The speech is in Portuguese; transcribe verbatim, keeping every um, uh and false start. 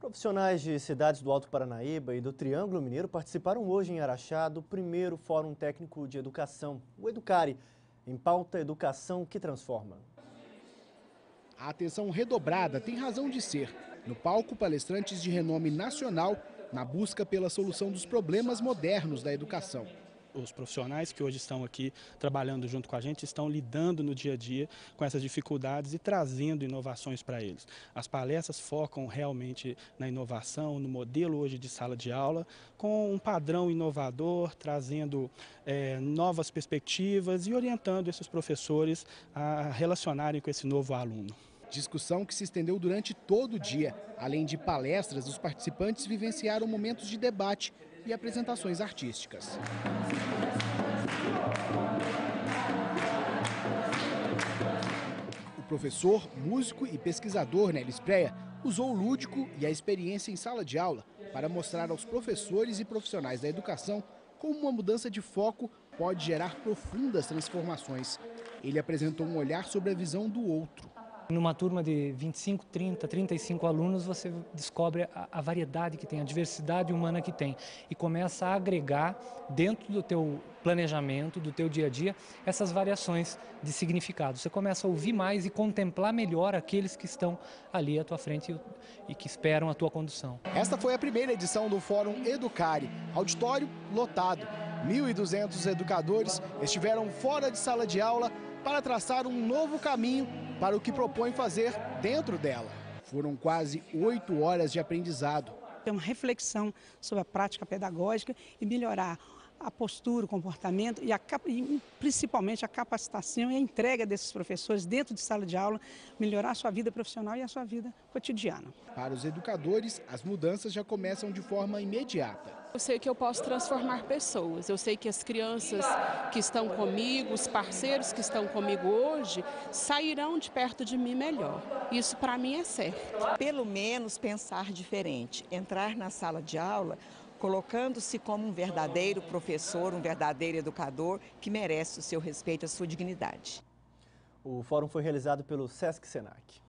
Profissionais de cidades do Alto Paranaíba e do Triângulo Mineiro participaram hoje em Araxá do primeiro Fórum Técnico de Educação, o Educare, em pauta Educação que Transforma. A atenção redobrada tem razão de ser. No palco, palestrantes de renome nacional na busca pela solução dos problemas modernos da educação. Os profissionais que hoje estão aqui trabalhando junto com a gente estão lidando no dia a dia com essas dificuldades e trazendo inovações para eles. As palestras focam realmente na inovação, no modelo hoje de sala de aula, com um padrão inovador, trazendo é, novas perspectivas e orientando esses professores a relacionarem com esse novo aluno. Discussão que se estendeu durante todo o dia. Além de palestras, os participantes vivenciaram momentos de debate e apresentações artísticas. O professor, músico e pesquisador Nélio Spréa usou o lúdico e a experiência em sala de aula para mostrar aos professores e profissionais da educação como uma mudança de foco pode gerar profundas transformações. Ele apresentou um olhar sobre a visão do outro. Numa turma de vinte e cinco, trinta, trinta e cinco alunos, você descobre a, a variedade que tem, a diversidade humana que tem e começa a agregar dentro do teu planejamento, do teu dia a dia, essas variações de significado. Você começa a ouvir mais e contemplar melhor aqueles que estão ali à tua frente e, e que esperam a tua condução. Esta foi a primeira edição do Fórum Educare, auditório lotado. mil e duzentos educadores estiveram fora de sala de aula para traçar um novo caminho para o que propõe fazer dentro dela. Foram quase oito horas de aprendizado. Tem uma reflexão sobre a prática pedagógica e melhorar a postura, o comportamento e, a, e principalmente a capacitação e a entrega desses professores dentro de sala de aula, melhorar a sua vida profissional e a sua vida cotidiana. Para os educadores, as mudanças já começam de forma imediata. Eu sei que eu posso transformar pessoas, eu sei que as crianças que estão comigo, os parceiros que estão comigo hoje, sairão de perto de mim melhor. Isso para mim é certo. Pelo menos pensar diferente, entrar na sala de aula colocando-se como um verdadeiro professor, um verdadeiro educador que merece o seu respeito e a sua dignidade. O fórum foi realizado pelo SESC Senac.